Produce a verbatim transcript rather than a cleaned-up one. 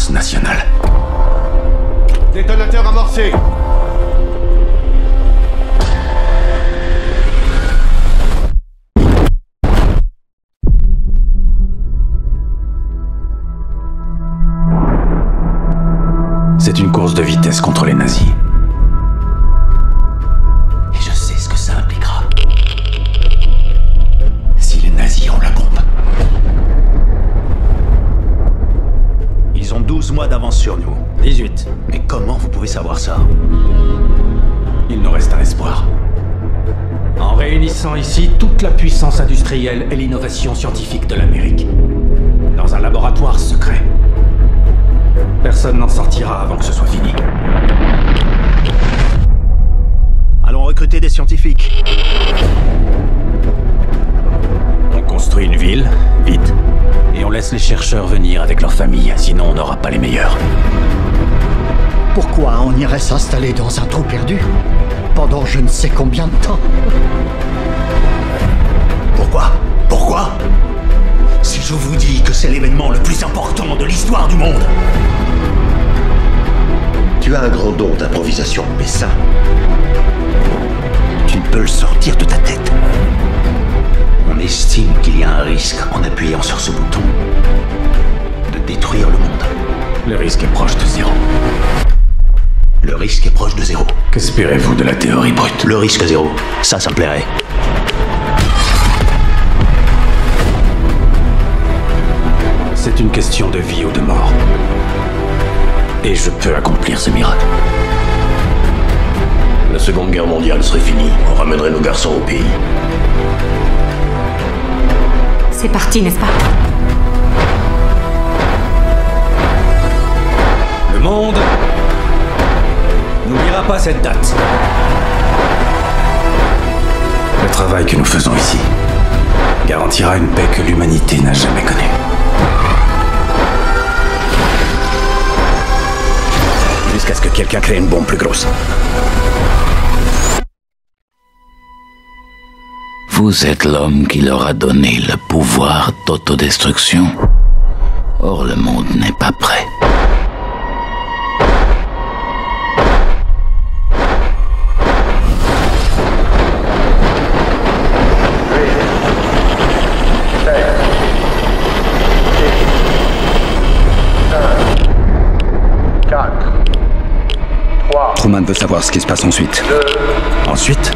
défense nationale. Détonateur amorcé. C'est une course de vitesse contre les nazis. Et je sais ce que ça impliquera. Si les nazis ont la bombe. Ils ont douze mois d'avance sur nous. dix-huit. Mais comment vous pouvez savoir ça? Il nous reste un espoir. En réunissant ici toute la puissance industrielle et l'innovation scientifique de l'Amérique. Dans un laboratoire secret. Personne n'en sortira avant que ce soit fini. Allons recruter des scientifiques. On construit une ville, vite, et on laisse les chercheurs venir avec leurs familles, sinon on n'aura pas les meilleurs. Pourquoi on irait s'installer dans un trou perdu pendant je ne sais combien de temps? Pourquoi? Pourquoi? Si je vous dis que c'est l'événement le plus important de l'histoire du monde. Tu as un grand don d'improvisation, mais ça, tu ne peux le sortir de ta tête. On estime qu'il y a un risque, en appuyant sur ce bouton, de détruire le monde. Le risque est proche de zéro. Le risque est proche de zéro. Qu'espérez-vous de la théorie brute? Le risque zéro, ça, ça me plairait. C'est une question de vie ou de mort. Et je peux accomplir ce miracle. La Seconde Guerre mondiale serait finie. On ramènerait nos garçons au pays. C'est parti, n'est-ce pas? Le monde n'oubliera pas cette date. Le travail que nous faisons ici garantira une paix que l'humanité n'a jamais connue. Jusqu'à ce que quelqu'un crée une bombe plus grosse. Vous êtes l'homme qui leur a donné le pouvoir d'autodestruction. Or, le monde n'est pas prêt. Truman veut savoir ce qui se passe ensuite. Ensuite ?